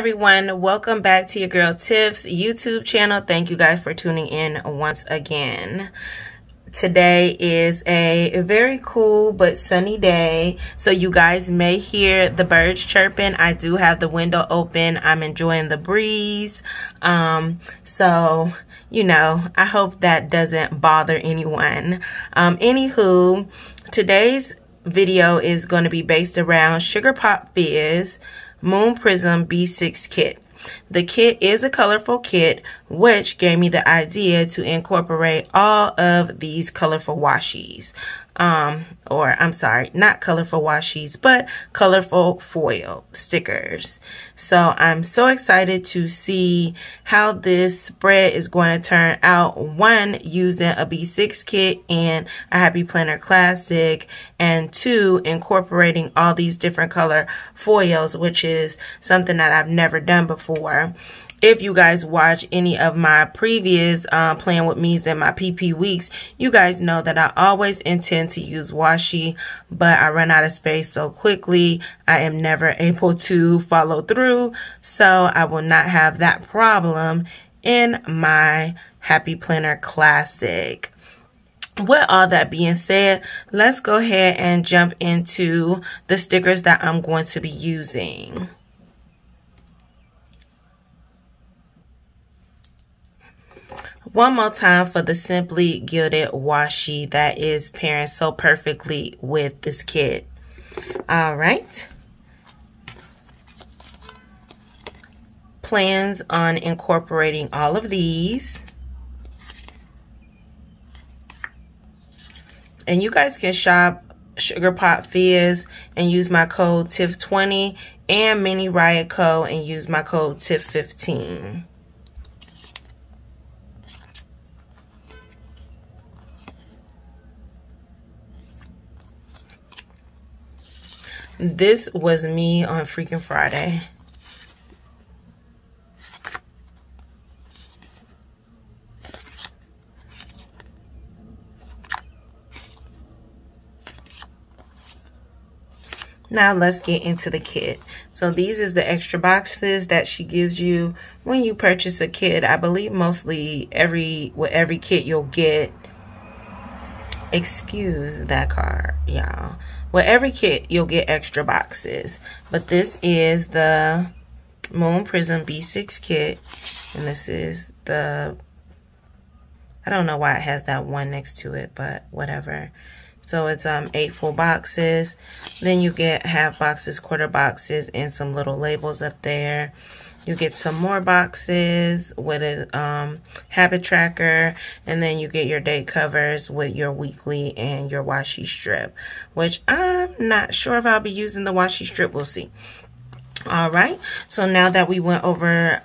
everyone, welcome back to your girl Tiff's YouTube channel. Thank you guys for tuning in once again. Today is a very cool but sunny day, so you guys may hear the birds chirping. I do have the window open. I'm enjoying the breeze, so you know, I hope that doesn't bother anyone. Anywho, today's video is going to be based around Sugar Pop Fizz Moon Prism B6 kit. The kit is a colorful kit, which gave me the idea to incorporate all of these colorful washies. Or I'm sorry, not colorful washies, but colorful foil stickers. So I'm so excited to see how this spread is going to turn out. One, using a B6 kit and a Happy Planner Classic, and two, incorporating all these different color foils, which is something that I've never done before. If you guys watch any of my previous Plan With Me's and my PP weeks, you guys know that I always intend to use washi, but I run out of space so quickly. I am never able to follow through, so I will not have that problem in my Happy Planner Classic. With all that being said, let's go ahead and jump into the stickers that I'm going to be using. One more time for the Simply Gilded washi that is pairing so perfectly with this kit. All right. Plans on incorporating all of these. And you guys can shop Sugar Pop Fizz and use my code TIFF20, and Mini Riot Co and use my code TIFF15. This was me on freaking Friday. Now let's get into the kit. So these is the extra boxes that she gives you when you purchase a kit. I believe mostly with every kit you'll get. Excuse that card, y'all. With every kit, you'll get extra boxes. But this is the Moon Prism B6 kit. And this is the... I don't know why it has that one next to it, but whatever. So it's 8 full boxes. Then you get half boxes, quarter boxes, and some little labels up there. You get some more boxes with a habit tracker, and then you get your day covers with your weekly and your washi strip, which I'm not sure if I'll be using the washi strip. We'll see. All right. So now that we went over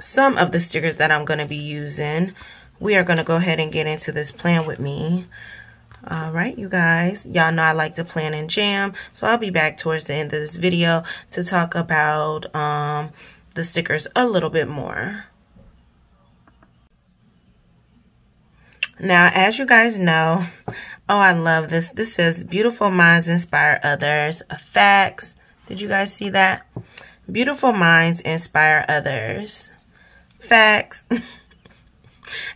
some of the stickers that I'm going to be using, we are going to go ahead and get into this Plan With Me. All right, you guys, y'all know I like to plan and jam. So I'll be back towards the end of this video to talk about the stickers a little bit more. Now, as you guys know, oh, I love this. This says, beautiful minds inspire others. Facts. Did you guys see that? Beautiful minds inspire others. Facts.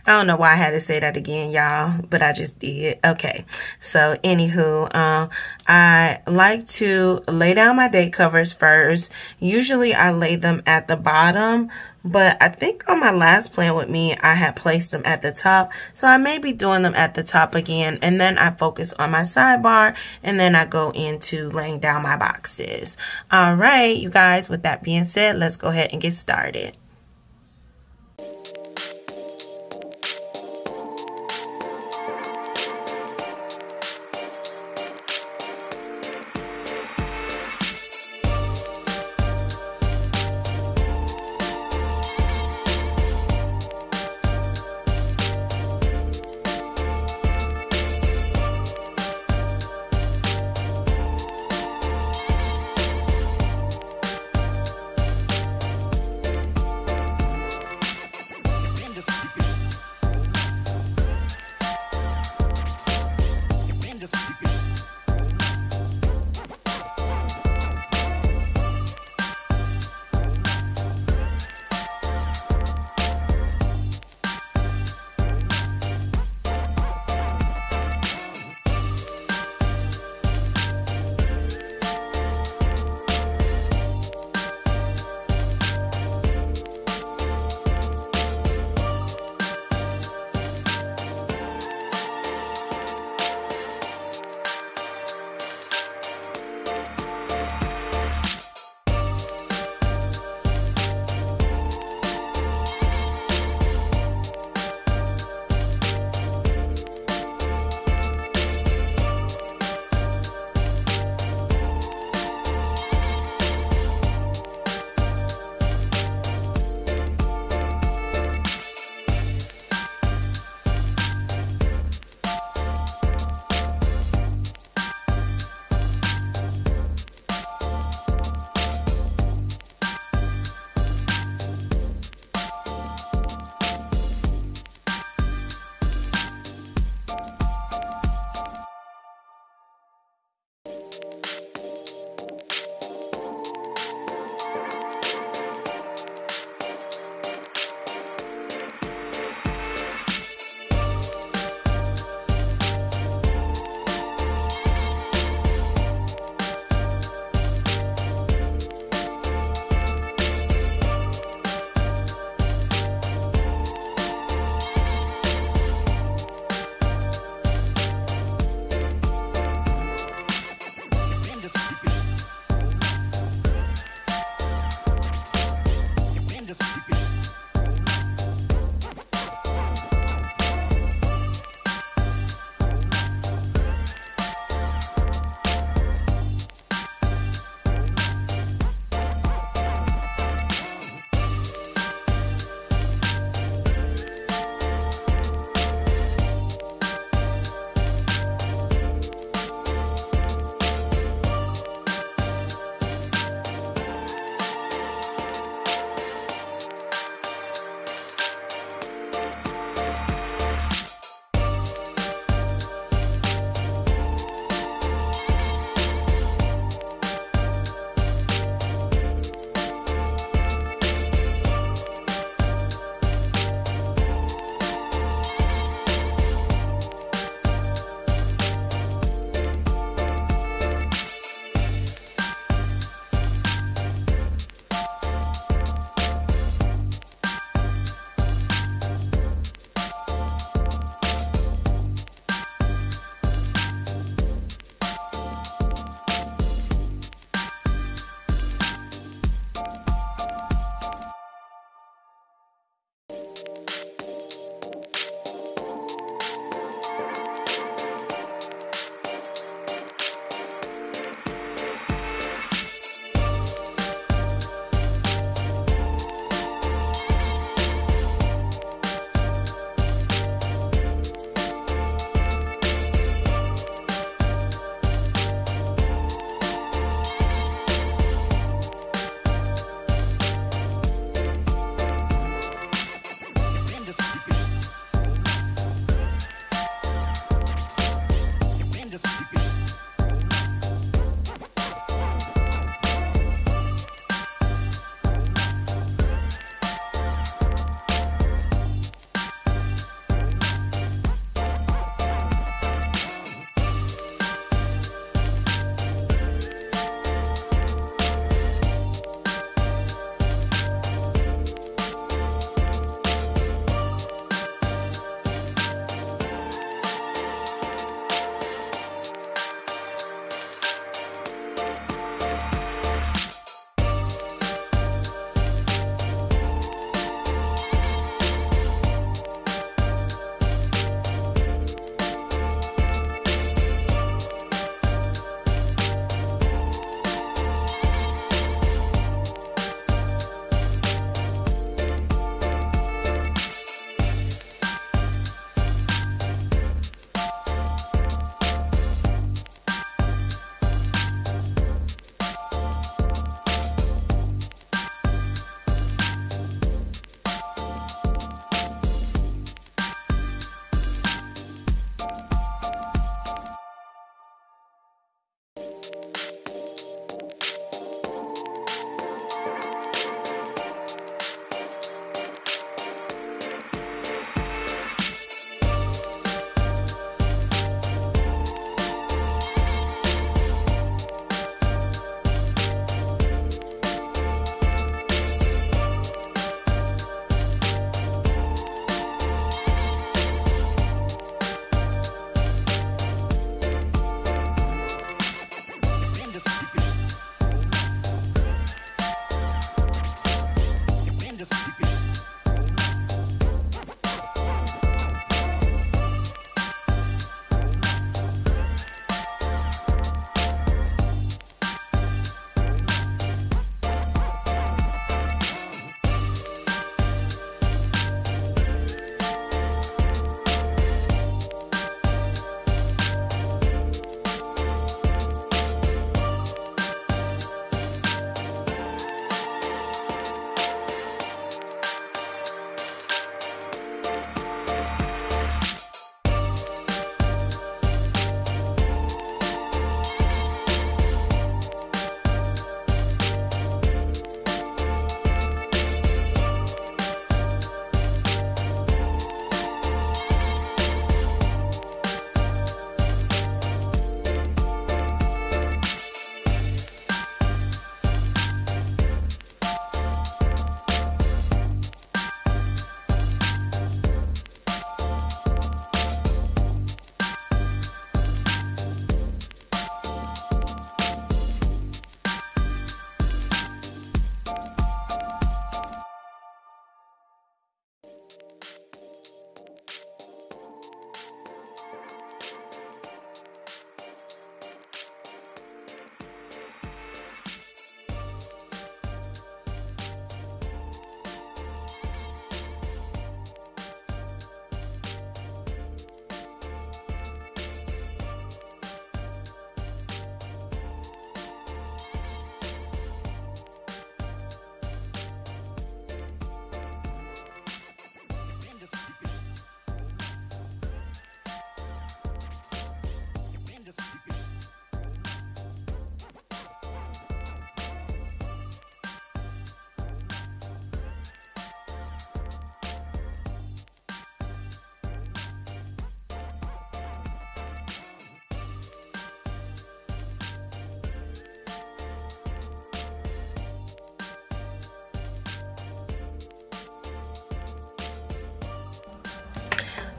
I don't know why I had to say that again, y'all, but I just did. Okay, so anywho, I like to lay down my day covers first. Usually I lay them at the bottom, but I think on my last Plan With Me, I had placed them at the top. So I may be doing them at the top again, and then I focus on my sidebar, and then I go into laying down my boxes. All right, you guys, with that being said, let's go ahead and get started.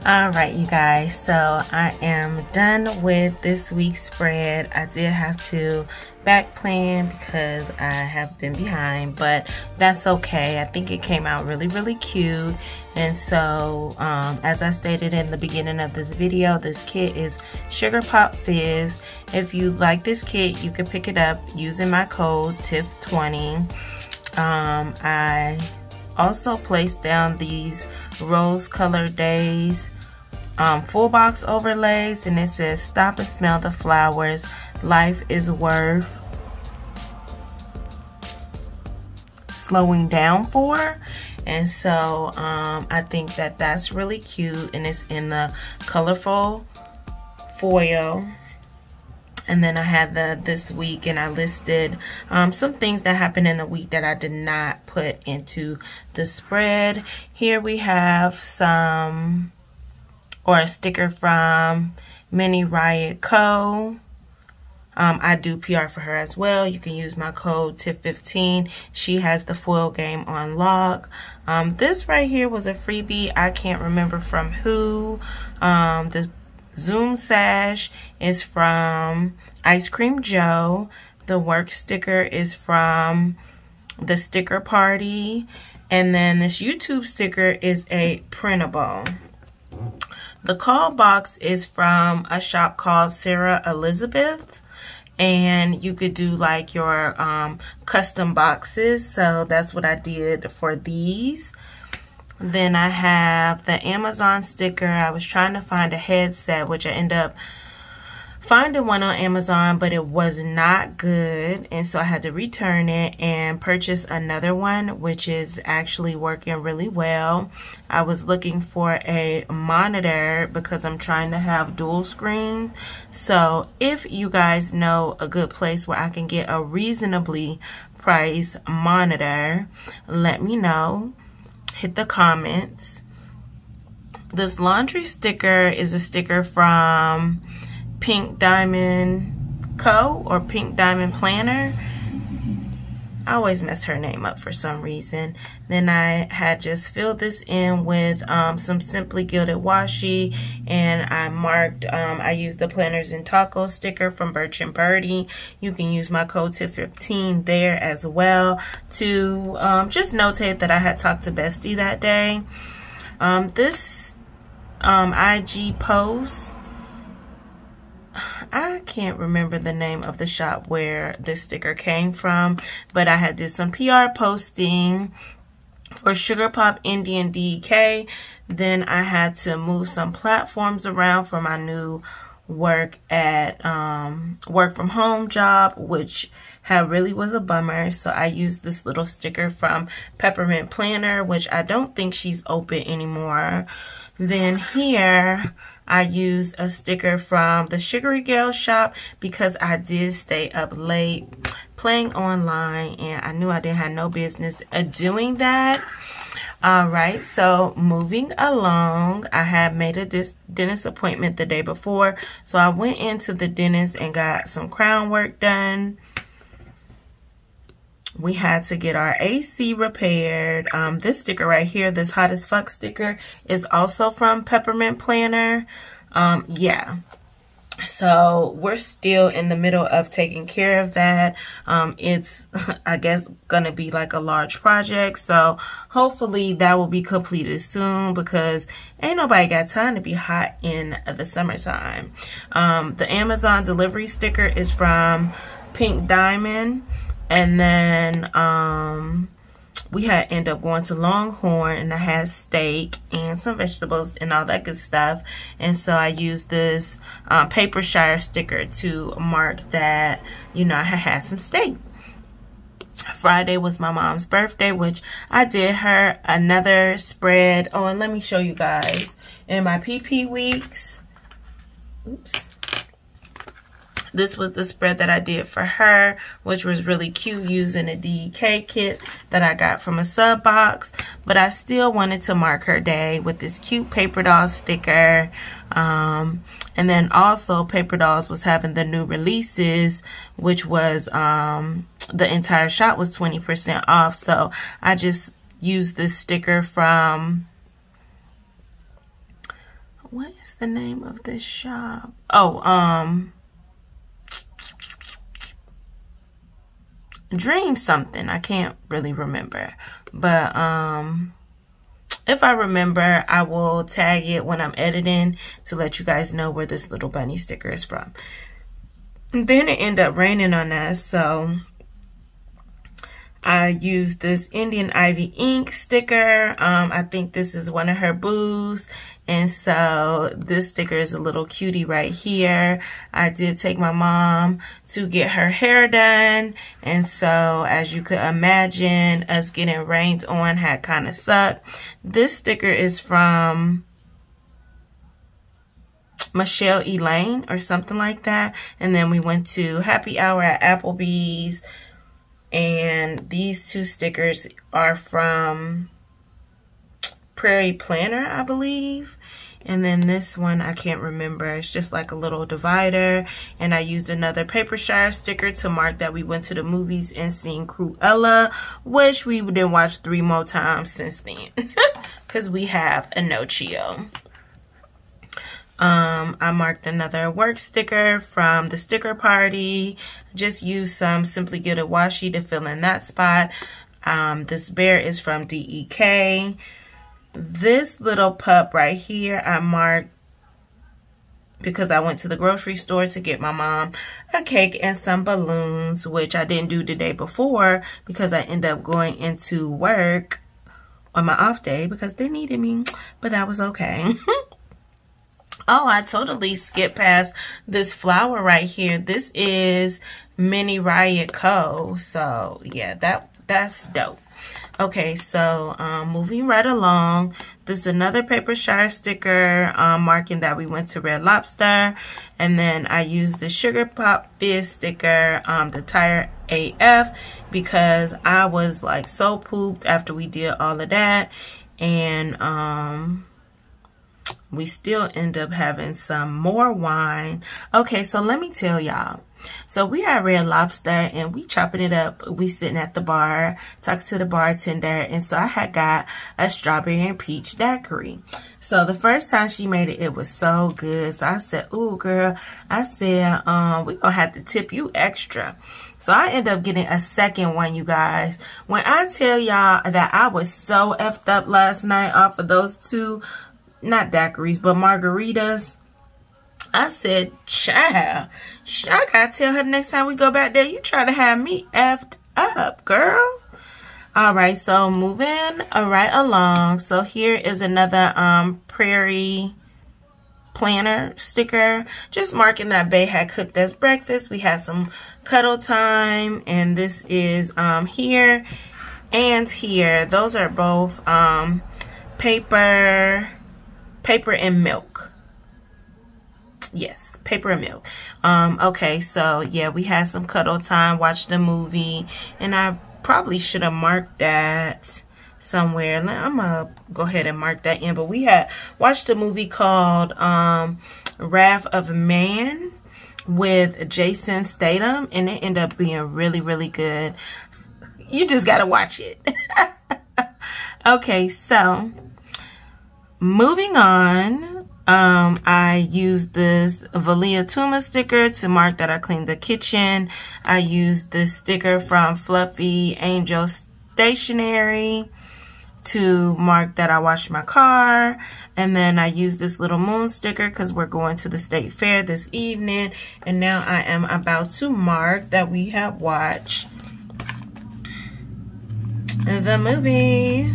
Alright you guys, so I am done with this week's spread. I did have to back plan because I have been behind, but that's okay. I think it came out really, really cute. And so as I stated in the beginning of this video, this kit is Sugar Pop Fizz. If you like this kit, you can pick it up using my code TIFF20. I also placed down these rose color days full box overlays, and it says stop and smell the flowers, life is worth slowing down for. And so I think that that's really cute, and it's in the colorful foil. And then I had this week, and I listed some things that happened in the week that I did not put into the spread. Here we have a sticker from Mini Riot Co. I do PR for her as well. You can use my code TIFF15. She has the foil game on lock. This right here was a freebie. I can't remember from who. The Zoom sash is from Ice Cream Joe. The work sticker is from the sticker party. And then this YouTube sticker is a printable. The call box is from a shop called Sarah Elizabeth. And you could do like your custom boxes. So that's what I did for these. Then I have the Amazon sticker. I was trying to find a headset, which I ended up finding one on Amazon, but it was not good. And so I had to return it and purchase another one, which is actually working really well. I was looking for a monitor because I'm trying to have dual screen. So if you guys know a good place where I can get a reasonably priced monitor, let me know. Hit the comments. This laundry sticker is a sticker from Pink Diamond Co. or Pink Diamond Planner. I always mess her name up for some reason. Then I had just filled this in with some Simply Gilded washi, and I marked, I used the Planners and Tacos sticker from Birch and Birdie. You can use my code TIFF15 there as well to just notate that I had talked to Bestie that day. This IG post, I can't remember the name of the shop where this sticker came from, but I had did some PR posting for Sugar Pop Indian D.E.K. Then I had to move some platforms around for my new work at work from home job, which really was a bummer. So I used this little sticker from Peppermint Planner, which I don't think she's open anymore. Then here I used a sticker from the Sugary Girl shop because I did stay up late playing online, and I knew I didn't have no business doing that. Alright, so moving along, I had made a dentist appointment the day before, so I went into the dentist and got some crown work done. We had to get our AC repaired. This sticker right here, this hot as fuck sticker, is also from Peppermint Planner. Yeah. So we're still in the middle of taking care of that. It's, I guess, going to be like a large project. So hopefully that will be completed soon because ain't nobody got time to be hot in the summertime. The Amazon delivery sticker is from Pink Diamond. And then we had end up going to Longhorn, and I had steak and some vegetables and all that good stuff. And so I used this Paper Shire sticker to mark that, you know, I had some steak. Friday was my mom's birthday, which I did her another spread. Oh, and let me show you guys. In my PP weeks, oops. This was the spread that I did for her, which was really cute using a D.E.K. kit that I got from a sub box. But I still wanted to mark her day with this cute Paper Dolls sticker. And then also Paper Dolls was having the new releases, which was the entire shop was 20% off. So I just used this sticker from What is the name of this shop? Oh, Dream something. I can't really remember. But if I remember, I will tag it when I'm editing to let you guys know where this little bunny sticker is from. Then it ended up raining on us, so I used this Indian Ivy ink sticker. I think this is one of her boos. And so this sticker is a little cutie right here. I did take my mom to get her hair done. And so as you could imagine, us getting rained on had kind of sucked. This sticker is from Michelle Elaine or something like that. And then we went to happy hour at Applebee's. And these two stickers are from Prairie Planner, I believe. And then this one, I can't remember. It's just like a little divider. And I used another Paper Shire sticker to mark that we went to the movies and seen Cruella, which we didn't watch 3 more times since then. Because we have a no chill. I marked another work sticker from the sticker party. Just used some Simply Gilded washi to fill in that spot. This bear is from D.E.K. This little pup right here I marked because I went to the grocery store to get my mom a cake and some balloons, which I didn't do the day before because I ended up going into work on my off day because they needed me, but that was okay. Oh, I totally skipped past this flower right here. This is Mini Riot Co. So, yeah, that's dope. Okay, so moving right along. There's another Paper Shire sticker marking that we went to Red Lobster. And then I used the Sugar Pop Fizz sticker, the Tire AF, because I was, like, so pooped after we did all of that. And we still end up having some more wine. Okay, so let me tell y'all. So we are at Red Lobster and we chopping it up. We sitting at the bar, talking to the bartender. And so I had got a strawberry and peach daiquiri. So the first time she made it, it was so good. So I said, ooh, girl. I said, we gonna have to tip you extra. So I ended up getting a second one, you guys. When I tell y'all that I was so effed up last night off of those two, not daiquiris, but margaritas. I said, child, I gotta tell her next time we go back there, you try to have me effed up, girl. All right, so moving right along. So here is another Prairie Planner sticker. Just marking that Bae had cooked us breakfast. We had some cuddle time. And this is here and here. Those are both Paper and Milk. Yes, Paper and Milk. Okay, so yeah, we had some cuddle time, watched the movie, and I probably should have marked that somewhere. I'm gonna go ahead and mark that in, but we had watched a movie called Wrath of Man with Jason Statham, and it ended up being really, really good. You just gotta watch it. Okay, so moving on, I used this Valia Tuma sticker to mark that I cleaned the kitchen. I used this sticker from Fluffy Angel Stationery to mark that I washed my car. And then I used this little moon sticker because we're going to the state fair this evening. And now I am about to mark that we have watched the movie.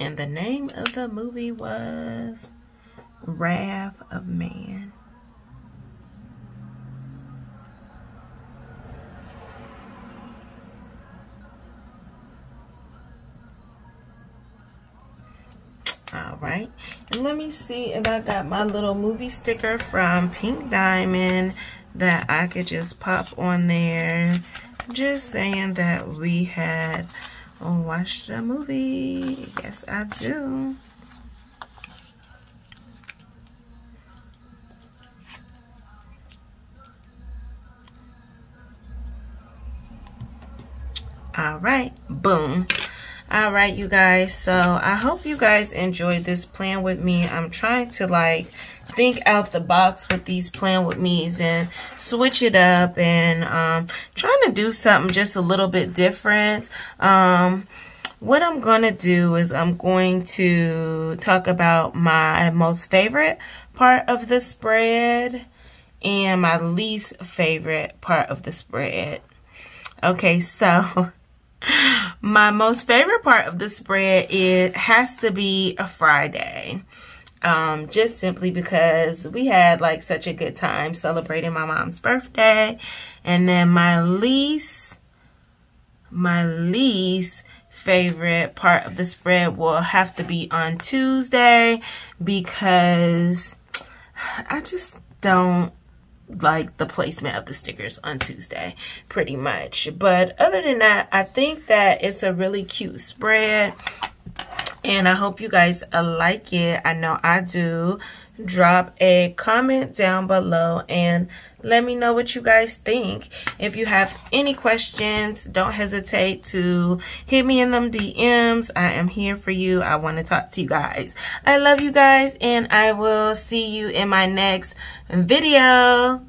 And the name of the movie was Wrath of Man. All right. And let me see if I got my little movie sticker from Pink Diamond that I could just pop on there. Just saying that we had watch the movie. Yes, I do. All right, boom. All right, you guys, so I hope you guys enjoyed this plan with me. I'm trying to like think out the box with these plan with me's and switch it up, and trying to do something just a little bit different. What I'm gonna do is I'm going to talk about my most favorite part of the spread and my least favorite part of the spread. Okay, so my most favorite part of the spread, it has to be a Friday, just simply because we had like such a good time celebrating my mom's birthday. And then my least favorite part of the spread will have to be on Tuesday, because I just don't like the placement of the stickers on Tuesday pretty much. But other than that, I think that it's a really cute spread and I hope you guys like it. I know I do. Drop a comment down below and let me know what you guys think. If you have any questions, don't hesitate to hit me in them DMs. I am here for you. I want to talk to you guys. I love you guys, and I will see you in my next video.